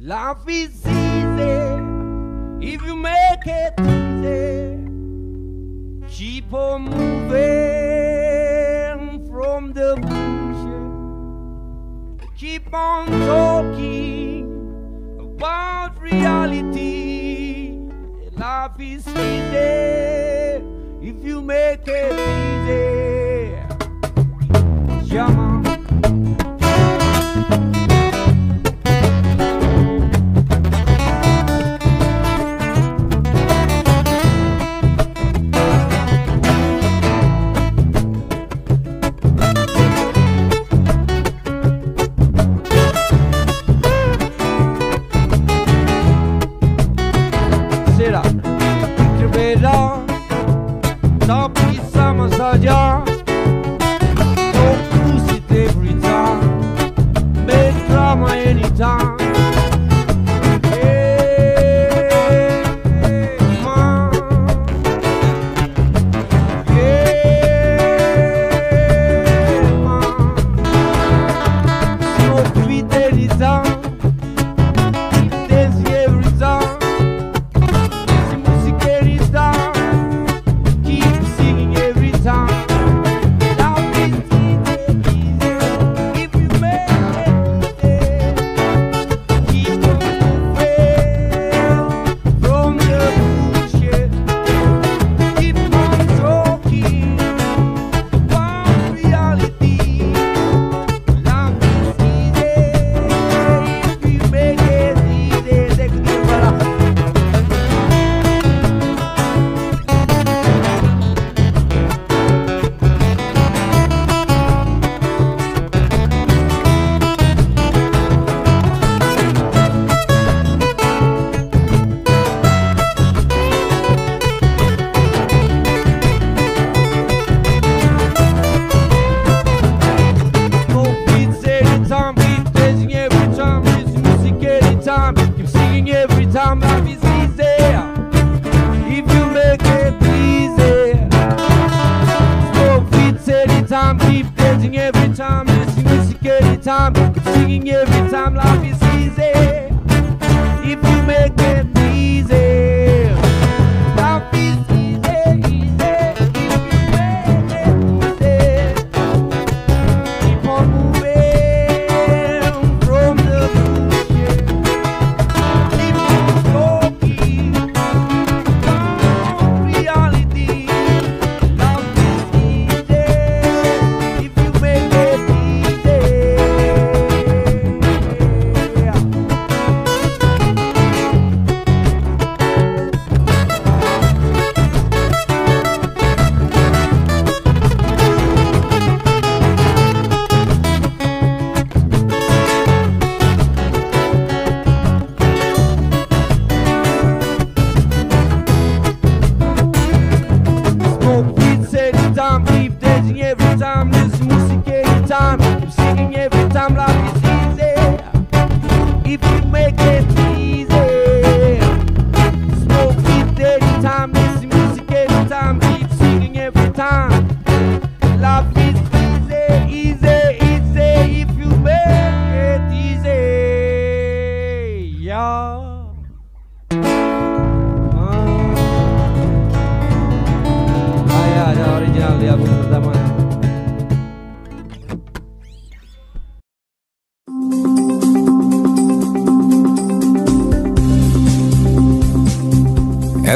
Life is easy if you make it easy. Keep on moving from the bush. Keep on talking about reality. Life is easy if you make it easy. Yeah.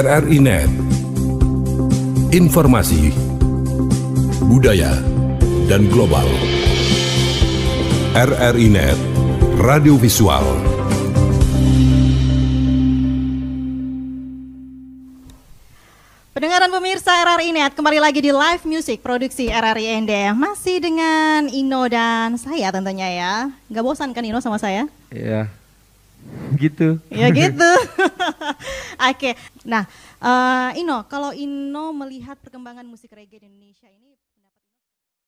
RRI NET, informasi, budaya, dan global. RRI NET, radio visual. Pendengaran pemirsa RRI NET, kembali lagi di live music produksi RRI NET. Masih dengan Ino dan saya tentunya ya. Gak bosan kan Ino sama saya? Iya, gitu. Ya gitu. Oke, nah Ino, kalau Ino melihat perkembangan musik reggae di Indonesia ini...